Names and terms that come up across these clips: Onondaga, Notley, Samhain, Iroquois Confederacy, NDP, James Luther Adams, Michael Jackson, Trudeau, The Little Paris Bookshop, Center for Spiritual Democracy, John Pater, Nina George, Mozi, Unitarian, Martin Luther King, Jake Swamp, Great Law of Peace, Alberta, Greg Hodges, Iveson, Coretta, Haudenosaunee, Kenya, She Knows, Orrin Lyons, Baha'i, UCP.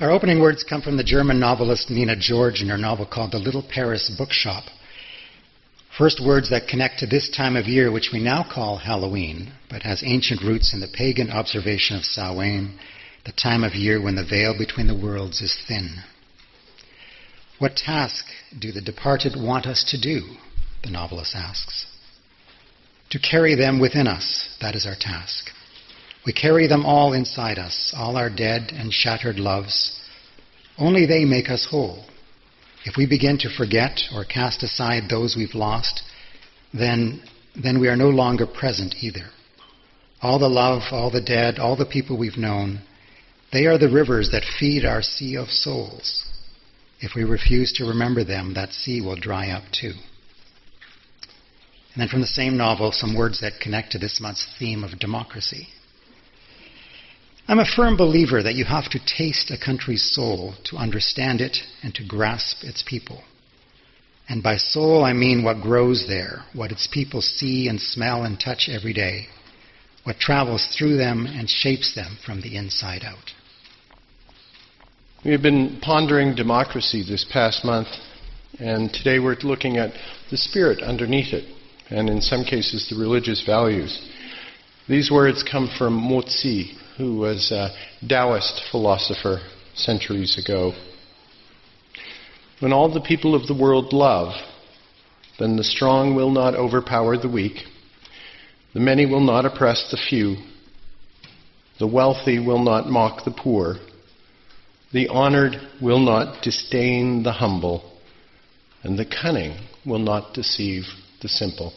Our opening words come from the German novelist Nina George in her novel called The Little Paris Bookshop. First words that connect to this time of year, which we now call Halloween, but has ancient roots in the pagan observation of Samhain, the time of year when the veil between the worlds is thin. What task do the departed want us to do? The novelist asks. To carry them within us, that is our task. We carry them all inside us, all our dead and shattered loves. Only they make us whole. If we begin to forget or cast aside those we've lost, then we are no longer present either. All the love, all the dead, all the people we've known, they are the rivers that feed our sea of souls. If we refuse to remember them, that sea will dry up too. And then from the same novel, some words that connect to this month's theme of democracy. I'm a firm believer that you have to taste a country's soul to understand it and to grasp its people. And by soul, I mean what grows there, what its people see and smell and touch every day, what travels through them and shapes them from the inside out. We have been pondering democracy this past month, and today we're looking at the spirit underneath it, and in some cases the religious values. These words come from Mozi, who was a Taoist philosopher centuries ago. When all the people of the world love, then the strong will not overpower the weak, the many will not oppress the few, the wealthy will not mock the poor, the honored will not disdain the humble, and the cunning will not deceive the simple.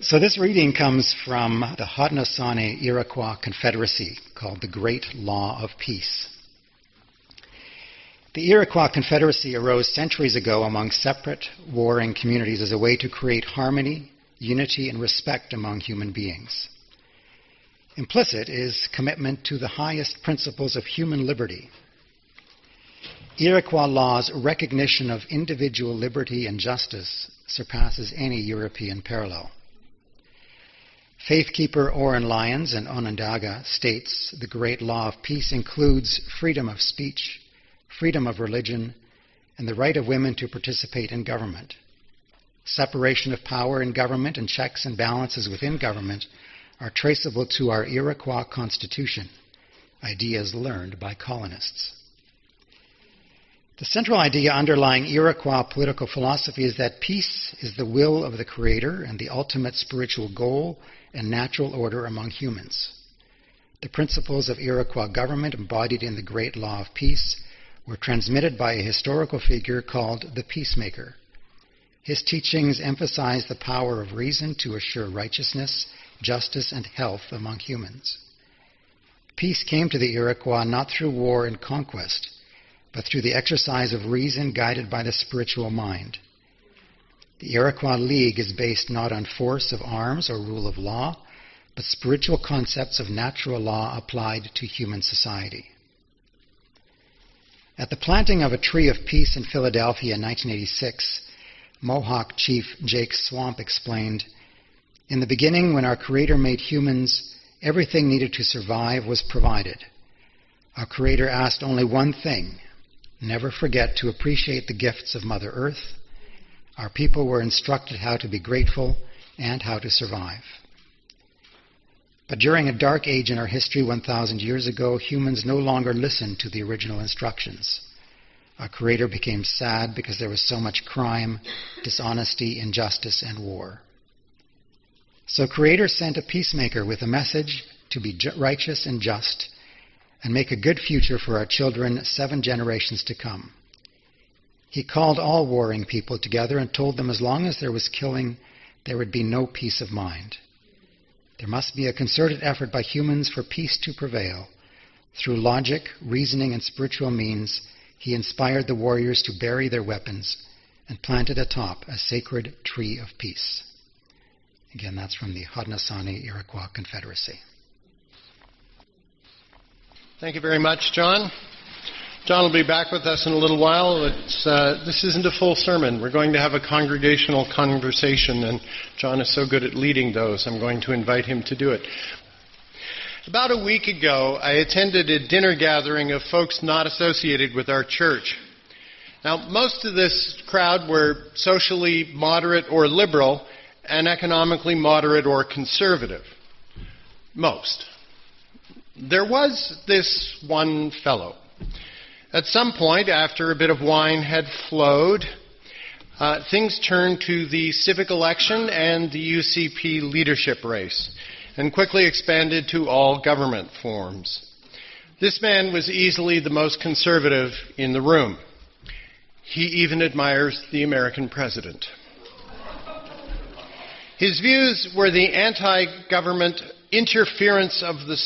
So this reading comes from the Haudenosaunee Iroquois Confederacy called the Great Law of Peace. The Iroquois Confederacy arose centuries ago among separate warring communities as a way to create harmony, unity, and respect among human beings. Implicit is commitment to the highest principles of human liberty. Iroquois law's recognition of individual liberty and justice surpasses any European parallel. Faith keeper Orrin Lyons in Onondaga states the Great Law of Peace includes freedom of speech, freedom of religion, and the right of women to participate in government. Separation of power in government and checks and balances within government are traceable to our Iroquois Constitution, ideas learned by colonists. The central idea underlying Iroquois political philosophy is that peace is the will of the Creator and the ultimate spiritual goal and natural order among humans. The principles of Iroquois government embodied in the Great Law of Peace were transmitted by a historical figure called the Peacemaker. His teachings emphasize the power of reason to assure righteousness, justice, and health among humans. Peace came to the Iroquois not through war and conquest, but through the exercise of reason guided by the spiritual mind. The Iroquois League is based not on force of arms or rule of law, but spiritual concepts of natural law applied to human society. At the planting of a tree of peace in Philadelphia in 1986, Mohawk Chief Jake Swamp explained, "In the beginning, when our Creator made humans, everything needed to survive was provided. Our Creator asked only one thing, never forget to appreciate the gifts of Mother Earth. Our people were instructed how to be grateful and how to survive." But during a dark age in our history 1,000 years ago, humans no longer listened to the original instructions. Our Creator became sad because there was so much crime, dishonesty, injustice, and war. So Creator sent a peacemaker with a message to be righteous and just and make a good future for our children 7 generations to come. He called all warring people together and told them as long as there was killing, there would be no peace of mind. There must be a concerted effort by humans for peace to prevail. Through logic, reasoning, and spiritual means, he inspired the warriors to bury their weapons and planted atop a sacred tree of peace. Again, that's from the Haudenosaunee Iroquois Confederacy. Thank you very much, John. John will be back with us in a little while. This isn't a full sermon. We're going to have a congregational conversation, and John is so good at leading those, I'm going to invite him to do it. About a week ago, I attended a dinner gathering of folks not associated with our church. Now, most of this crowd were socially moderate or liberal and economically moderate or conservative. Most. There was this one fellow. At some point, after a bit of wine had flowed, things turned to the civic election and the UCP leadership race, and quickly expanded to all government forms. This man was easily the most conservative in the room. He even admires the American president. His views were the anti-government interference of the...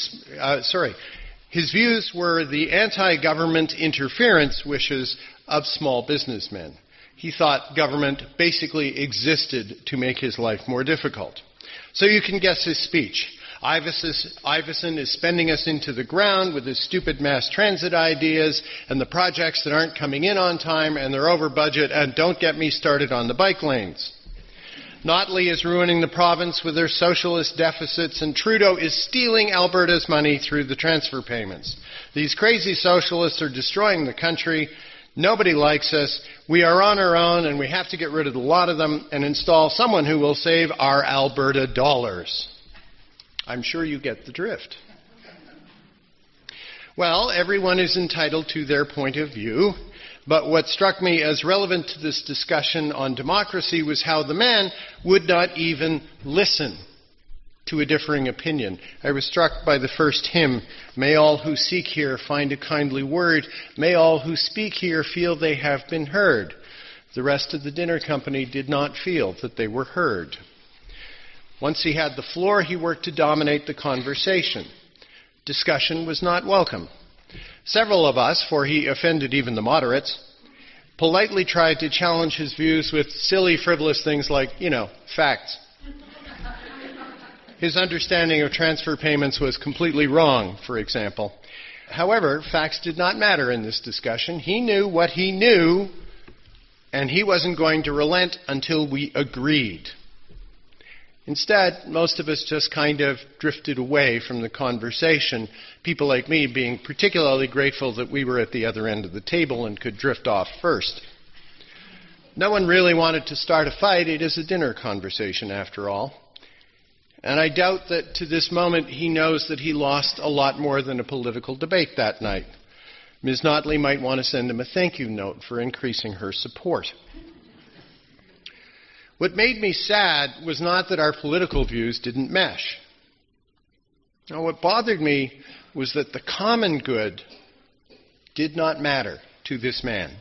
His views were the anti-government interference wishes of small businessmen. He thought government basically existed to make his life more difficult. So you can guess his speech. Iveson is spending us into the ground with his stupid mass transit ideas and the projects that aren't coming in on time and they're over budget, and don't get me started on the bike lanes. Notley is ruining the province with their socialist deficits, and Trudeau is stealing Alberta's money through the transfer payments. These crazy socialists are destroying the country. Nobody likes us. We are on our own, and we have to get rid of a lot of them and install someone who will save our Alberta dollars. I'm sure you get the drift. Well, everyone is entitled to their point of view, but what struck me as relevant to this discussion on democracy was how the man would not even listen to a differing opinion. I was struck by the first hymn, "May all who seek here find a kindly word. May all who speak here feel they have been heard." The rest of the dinner company did not feel that they were heard. Once he had the floor, he worked to dominate the conversation. Discussion was not welcome. Several of us, for he offended even the moderates, politely tried to challenge his views with silly, frivolous things like, facts. His understanding of transfer payments was completely wrong, for example. However, facts did not matter in this discussion. He knew what he knew, and he wasn't going to relent until we agreed. Instead, most of us just kind of drifted away from the conversation, people like me being particularly grateful that we were at the other end of the table and could drift off first. No one really wanted to start a fight. It is a dinner conversation, after all. And I doubt that to this moment he knows that he lost a lot more than a political debate that night. Ms. Notley might want to send him a thank you note for increasing her support. What made me sad was not that our political views didn't mesh. Now, what bothered me was that the common good did not matter to this man.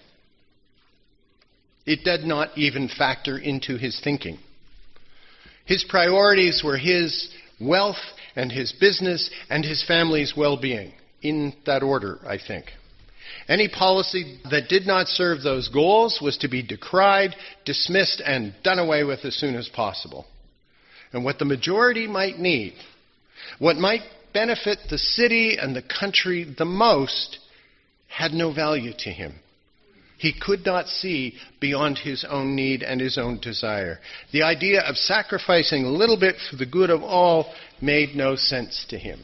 It did not even factor into his thinking. His priorities were his wealth and his business and his family's well-being, in that order, I think. Any policy that did not serve those goals was to be decried, dismissed, and done away with as soon as possible. And what the majority might need, what might benefit the city and the country the most, had no value to him. He could not see beyond his own need and his own desire. The idea of sacrificing a little bit for the good of all made no sense to him.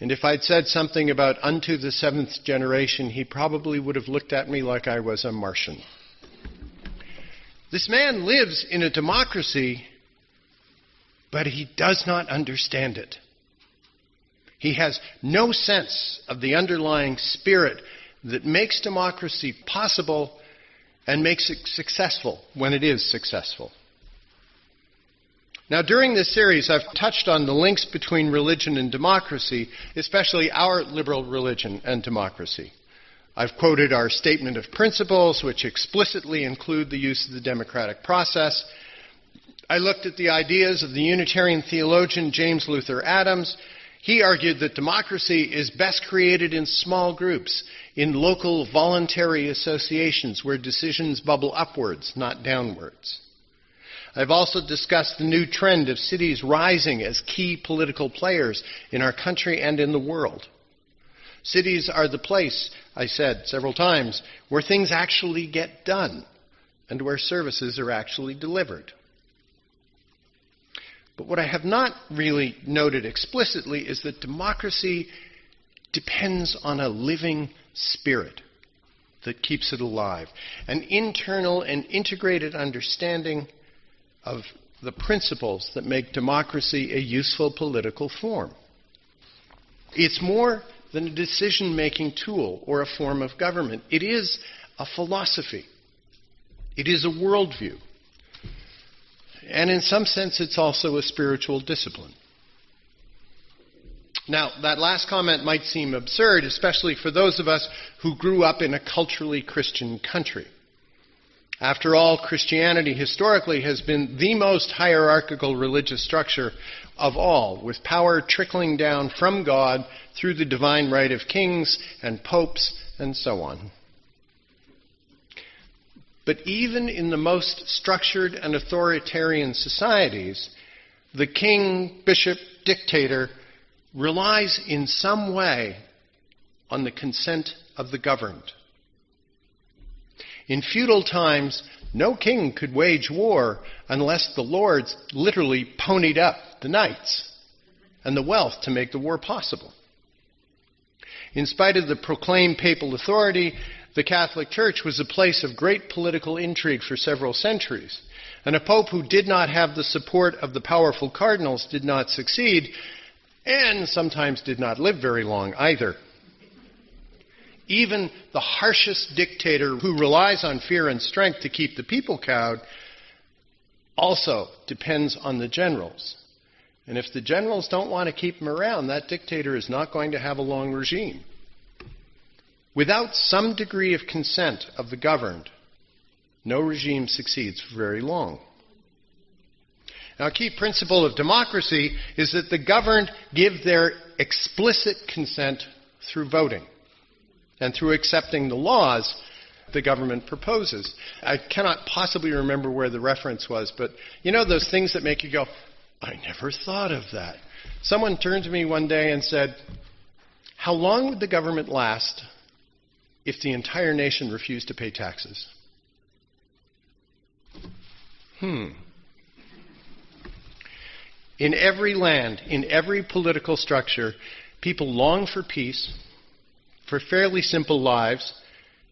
And if I'd said something about unto the seventh generation, he probably would have looked at me like I was a Martian. This man lives in a democracy, but he does not understand it. He has no sense of the underlying spirit that makes democracy possible and makes it successful when it is successful. Now, during this series, I've touched on the links between religion and democracy, especially our liberal religion and democracy. I've quoted our statement of principles, which explicitly include the use of the democratic process. I looked at the ideas of the Unitarian theologian James Luther Adams. He argued that democracy is best created in small groups, in local voluntary associations where decisions bubble upwards, not downwards. I've also discussed the new trend of cities rising as key political players in our country and in the world. Cities are the place, I said several times, where things actually get done and where services are actually delivered. But what I have not really noted explicitly is that democracy depends on a living spirit that keeps it alive, an internal and integrated understanding of the principles that make democracy a useful political form. It's more than a decision-making tool or a form of government. It is a philosophy. It is a worldview. And in some sense, it's also a spiritual discipline. Now, that last comment might seem absurd, especially for those of us who grew up in a culturally Christian country. After all, Christianity historically has been the most hierarchical religious structure of all, with power trickling down from God through the divine right of kings and popes and so on. But even in the most structured and authoritarian societies, the king, bishop, dictator relies in some way on the consent of the governed. In feudal times, no king could wage war unless the lords literally ponied up the knights and the wealth to make the war possible. In spite of the proclaimed papal authority, the Catholic Church was a place of great political intrigue for several centuries, and a pope who did not have the support of the powerful cardinals did not succeed, and sometimes did not live very long either. Even the harshest dictator who relies on fear and strength to keep the people cowed also depends on the generals. And if the generals don't want to keep him around, that dictator is not going to have a long regime. Without some degree of consent of the governed, no regime succeeds for very long. Now, a key principle of democracy is that the governed give their explicit consent through voting and through accepting the laws the government proposes. I cannot possibly remember where the reference was, but you know those things that make you go, I never thought of that. Someone turned to me one day and said, how long would the government last if the entire nation refused to pay taxes? In every land, in every political structure, people long for peace, for fairly simple lives,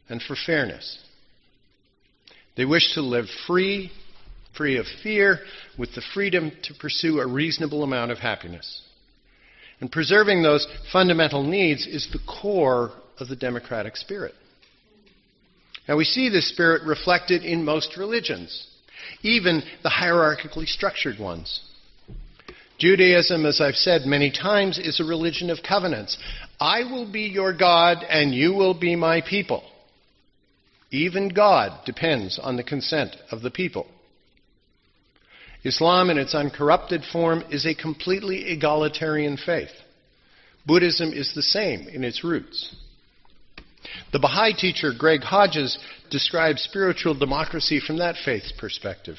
and for fairness. They wish to live free, free of fear, with the freedom to pursue a reasonable amount of happiness. And preserving those fundamental needs is the core of the democratic spirit. Now, we see this spirit reflected in most religions, even the hierarchically structured ones. Judaism, as I've said many times, is a religion of covenants. I will be your God, and you will be my people. Even God depends on the consent of the people. Islam, in its uncorrupted form, is a completely egalitarian faith. Buddhism is the same in its roots. The Baha'i teacher Greg Hodges describes spiritual democracy from that faith's perspective.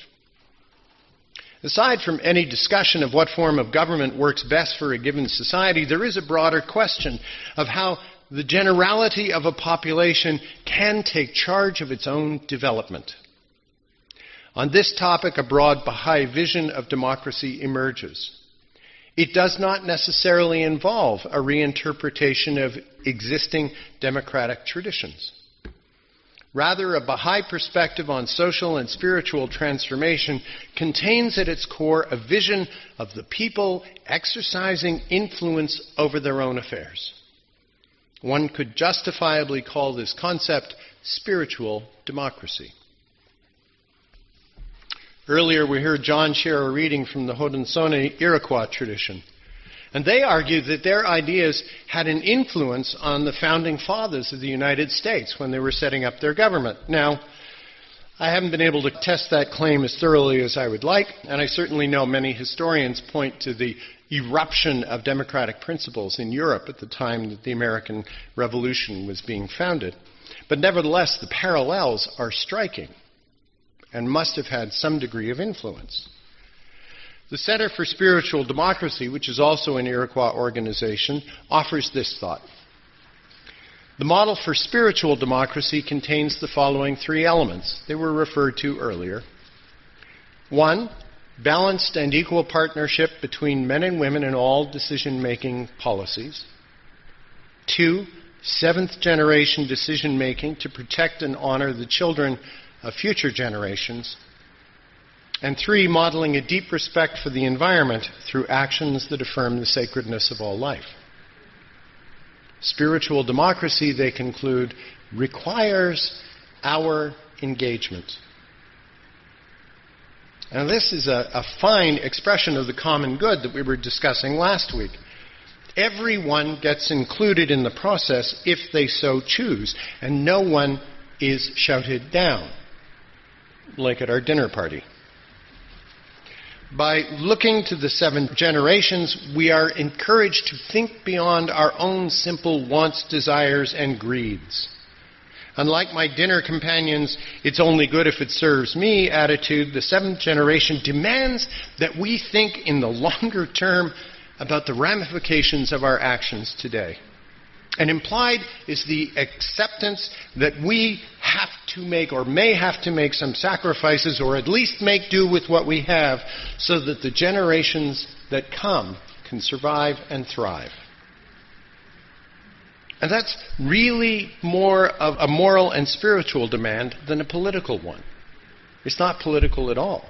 Aside from any discussion of what form of government works best for a given society, there is a broader question of how the generality of a population can take charge of its own development. On this topic, a broad Baha'i vision of democracy emerges. It does not necessarily involve a reinterpretation of existing democratic traditions. Rather, a Baha'i perspective on social and spiritual transformation contains at its core a vision of the people exercising influence over their own affairs. One could justifiably call this concept spiritual democracy. Earlier we heard John share a reading from the Haudenosaunee Iroquois tradition, and they argued that their ideas had an influence on the founding fathers of the United States when they were setting up their government. Now, I haven't been able to test that claim as thoroughly as I would like, and I certainly know many historians point to the eruption of democratic principles in Europe at the time that the American Revolution was being founded. But nevertheless, the parallels are striking and must have had some degree of influence. The Center for Spiritual Democracy, which is also an Iroquois organization, offers this thought. The model for spiritual democracy contains the following three elements. They were referred to earlier. One, balanced and equal partnership between men and women in all decision-making policies. 2, seventh-generation decision-making to protect and honor the children of future generations. And 3, modeling a deep respect for the environment through actions that affirm the sacredness of all life. Spiritual democracy, they conclude, requires our engagement. Now, this is a fine expression of the common good that we were discussing last week. Everyone gets included in the process if they so choose, and no one is shouted down, like at our dinner party. By looking to the 7 generations, we are encouraged to think beyond our own simple wants, desires, and greeds. Unlike my dinner companions, it's only good if it serves me attitude, the 7th generation demands that we think in the longer term about the ramifications of our actions today. And implied is the acceptance that we have to make or may have to make some sacrifices or at least make do with what we have so that the generations that come can survive and thrive. And that's really more of a moral and spiritual demand than a political one. It's not political at all.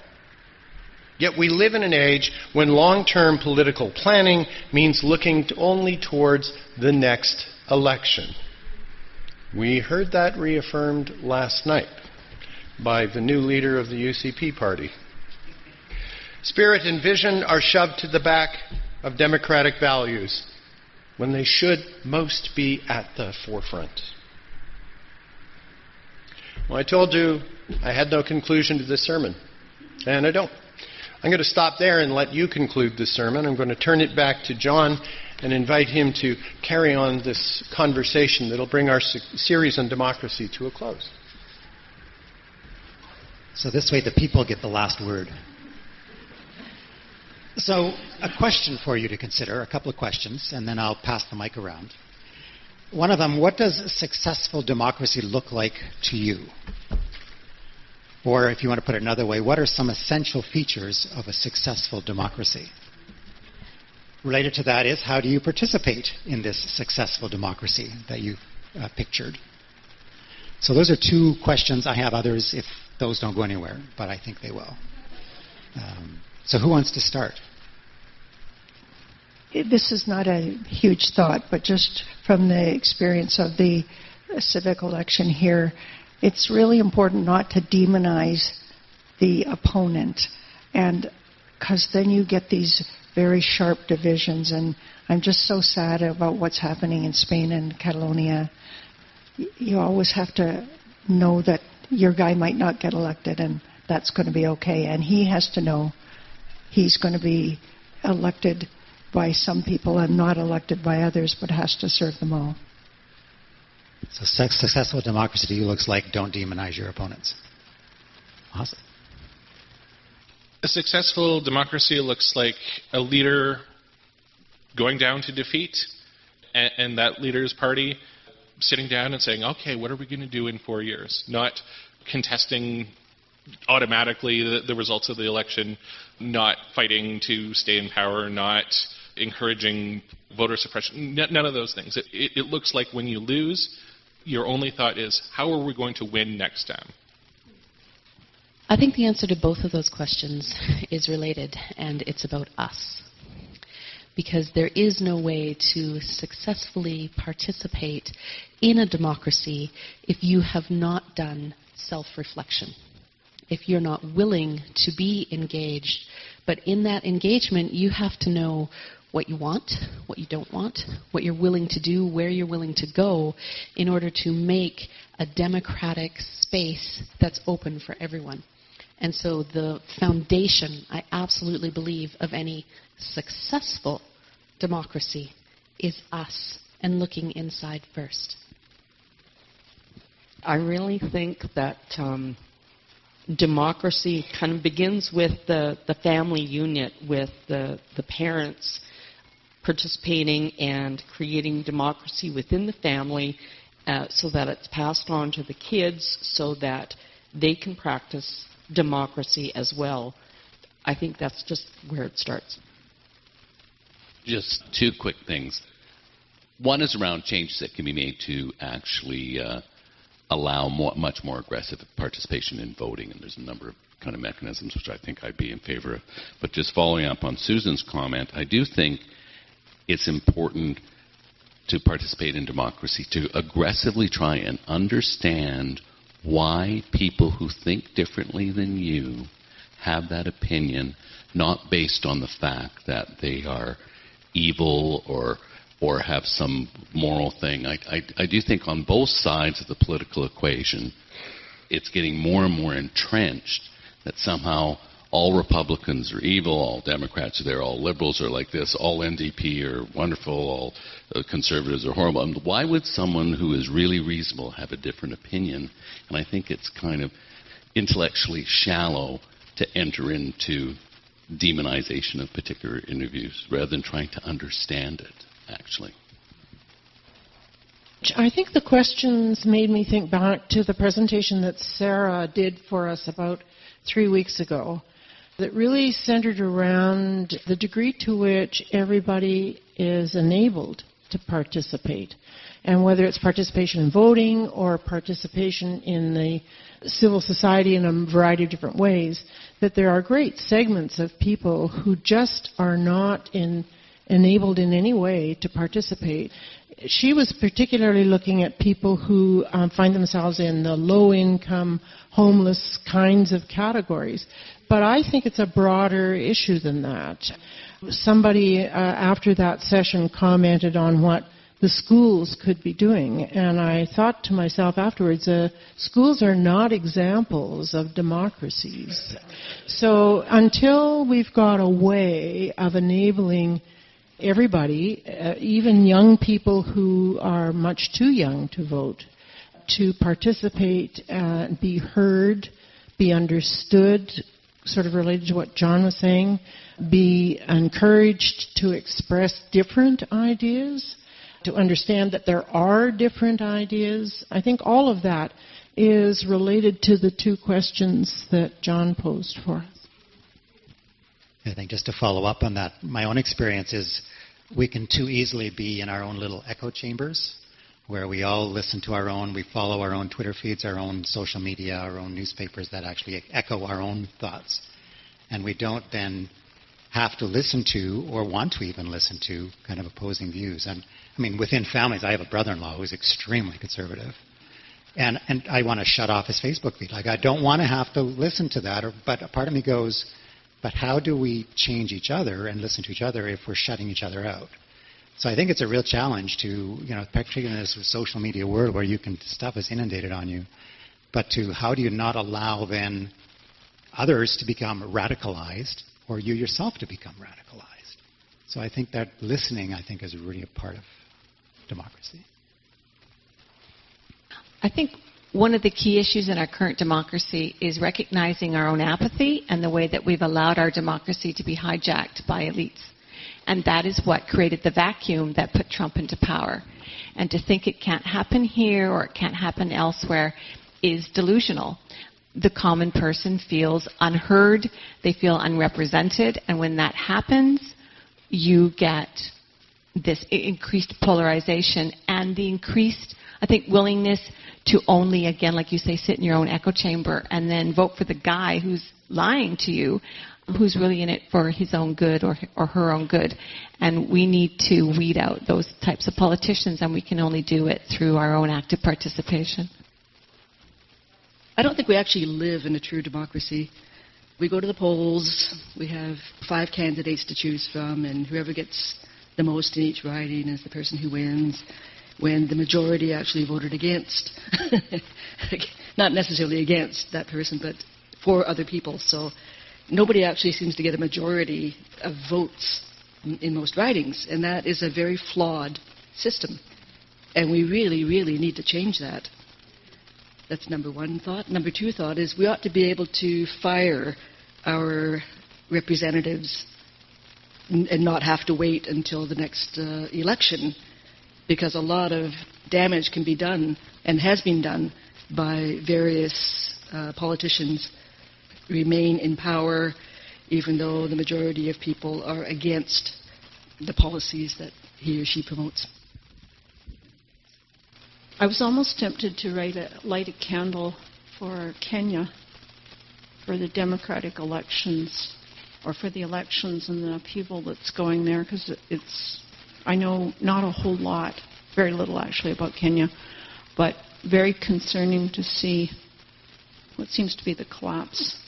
Yet we live in an age when long-term political planning means looking only towards the next election. We heard that reaffirmed last night by the new leader of the UCP party. Spirit and vision are shoved to the back of democratic values when they should most be at the forefront. Well, I told you I had no conclusion to this sermon, and I don't. I'm going to stop there and let you conclude this sermon. I'm going to turn it back to John and invite him to carry on this conversation that will bring our series on democracy to a close. So this way the people get the last word. So a question for you to consider, a couple of questions, and then I'll pass the mic around. One of them, what does successful democracy look like to you? Or if you want to put it another way, what are some essential features of a successful democracy? Related to that is, how do you participate in this successful democracy that you've pictured? So those are 2 questions. I have others if those don't go anywhere, but I think they will. So who wants to start? This is not a huge thought, but just from the experience of the civic election here, it's really important not to demonize the opponent, and because then you get these very sharp divisions, and I'm just so sad about what's happening in Spain and Catalonia. You always have to know that your guy might not get elected, and that's going to be okay, and he has to know he's going to be elected by some people and not elected by others, but has to serve them all. So successful democracy to you looks like don't demonize your opponents. Awesome. A successful democracy looks like a leader going down to defeat and that leader's party sitting down and saying, okay, what are we going to do in 4 years? Not contesting automatically the results of the election, not fighting to stay in power, not encouraging voter suppression, none of those things. It looks like when you lose, your only thought is, how are we going to win next time? I think the answer to both of those questions is related, and it's about us. Because there is no way to successfully participate in a democracy if you have not done self-reflection. If you're not willing to be engaged, but in that engagement, you have to know what you want, what you don't want, what you're willing to do, where you're willing to go in order to make a democratic space that's open for everyone. And so the foundation, I absolutely believe, of any successful democracy is us and looking inside first. I really think that democracy kind of begins with the family unit, with the parents participating and creating democracy within the family so that it's passed on to the kids so that they can practice democracy as well. I think that's just where it starts. Just two quick things. One is around changes that can be made to actually allow much more aggressive participation in voting, and there's a number of kind of mechanisms which I think I'd be in favor of. But just following up on Susan's comment, I do think it's important to participate in democracy, to aggressively try and understand why people who think differently than you have that opinion, not based on the fact that they are evil or have some moral thing. I do think on both sides of the political equation, it's getting more and more entrenched that somehow all Republicans are evil, all Democrats are there, all Liberals are like this, all NDP are wonderful, all Conservatives are horrible. And why would someone who is really reasonable have a different opinion? And I think it's kind of intellectually shallow to enter into demonization of particular interviews rather than trying to understand it, actually. I think the questions made me think back to the presentation that Sarah did for us about 3 weeks ago that really centered around the degree to which everybody is enabled to participate, and whether it's participation in voting or participation in the civil society in a variety of different ways, that there are great segments of people who just are not enabled in any way to participate. She was particularly looking at people who find themselves in the low-income, homeless kinds of categories. But I think it's a broader issue than that. Somebody after that session commented on what the schools could be doing, and I thought to myself afterwards, schools are not examples of democracies. So until we've got a way of enabling everybody, even young people who are much too young to vote, to participate, be heard, be understood, sort of related to what John was saying, be encouraged to express different ideas, to understand that there are different ideas. I think all of that is related to the two questions that John posed for us. I think just to follow up on that, my own experience is we can too easily be in our own little echo chambers where we all listen to our own, we follow our own Twitter feeds, our own social media, our own newspapers that actually echo our own thoughts. And we don't then have to listen to or want to even listen to kind of opposing views. And I mean, within families, I have a brother-in-law who's extremely conservative. And I want to shut off his Facebook feed. Like, I don't want to have to listen to that. But a part of me goes, but how do we change each other and listen to each other if we're shutting each other out? So I think it's a real challenge to, you know, particularly in this social media world where you can, stuff is inundated on you, but to how do you not allow then others to become radicalized or you yourself to become radicalized? So I think that listening, I think, is really a part of democracy. I think one of the key issues in our current democracy is recognizing our own apathy and the way that we've allowed our democracy to be hijacked by elites. And that is what created the vacuum that put Trump into power. And to think it can't happen here or it can't happen elsewhere is delusional. The common person feels unheard, they feel unrepresented, and when that happens, you get this increased polarization and the increased, I think, willingness to only, again, like you say, sit in your own echo chamber and then vote for the guy who's lying to you, who's really in it for his own good or her own good. And we need to weed out those types of politicians, and we can only do it through our own active participation. I don't think we actually live in a true democracy. We go to the polls, we have 5 candidates to choose from, and whoever gets the most in each riding is the person who wins, when the majority actually voted against, not necessarily against that person, but for other people. So nobody actually seems to get a majority of votes in most ridings, and that is a very flawed system. And we really, really need to change that. That's number one thought. Number two thought is we ought to be able to fire our representatives and not have to wait until the next election, because a lot of damage can be done and has been done by various politicians remain in power even though the majority of people are against the policies that he or she promotes. I was almost tempted to light a candle for Kenya, for the democratic elections, or for the elections and the upheaval that's going there, because it's, I know not a whole lot, very little actually about Kenya, but very concerning to see what seems to be the collapse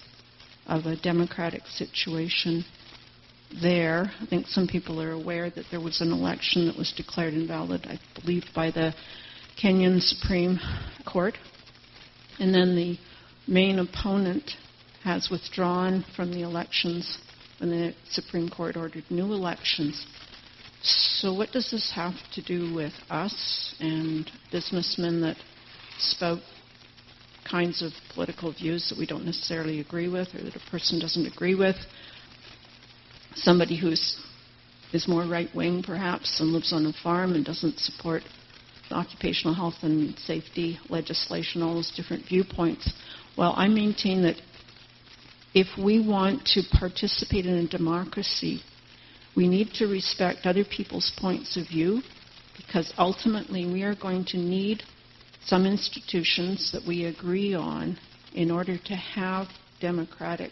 of a democratic situation there. I think some people are aware that there was an election that was declared invalid, I believe, by the Kenyan Supreme Court. And then the main opponent has withdrawn from the elections when the Supreme Court ordered new elections. So what does this have to do with us and businessmen that spout kinds of political views that we don't necessarily agree with, or that a person doesn't agree with? Somebody who is more right-wing, perhaps, and lives on a farm and doesn't support the occupational health and safety legislation, all those different viewpoints. Well, I maintain that if we want to participate in a democracy, we need to respect other people's points of view, because ultimately we are going to need some institutions that we agree on in order to have democratic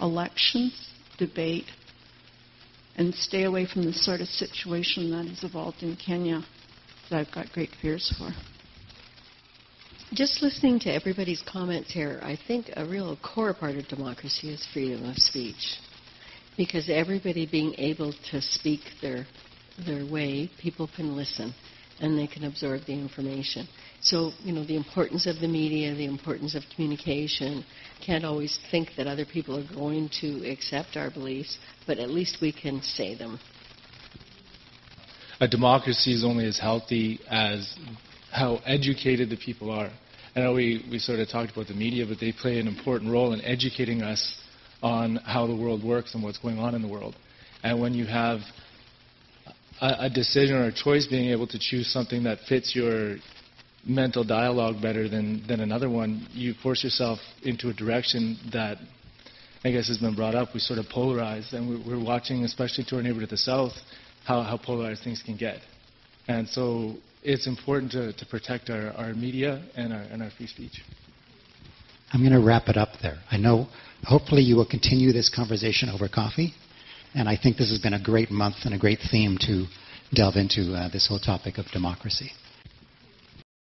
elections, debate, and stay away from the sort of situation that has evolved in Kenya that I've got great fears for. Just listening to everybody's comments here, I think a real core part of democracy is freedom of speech. Because everybody being able to speak their way, people can listen and they can absorb the information. So, you know, the importance of the media, the importance of communication. Can't always think that other people are going to accept our beliefs, but at least we can say them. A democracy is only as healthy as how educated the people are. I know we sort of talked about the media, but they play an important role in educating us on how the world works and what's going on in the world. And when you have a decision or a choice, being able to choose something that fits your mental dialogue better than another one, you force yourself into a direction that, I guess, has been brought up. We sort of polarize, and we're watching, especially to our neighbor to the south, how polarized things can get. And so it's important to protect our media and our free speech. I'm going to wrap it up there. I know hopefully you will continue this conversation over coffee, and I think this has been a great month and a great theme to delve into this whole topic of democracy.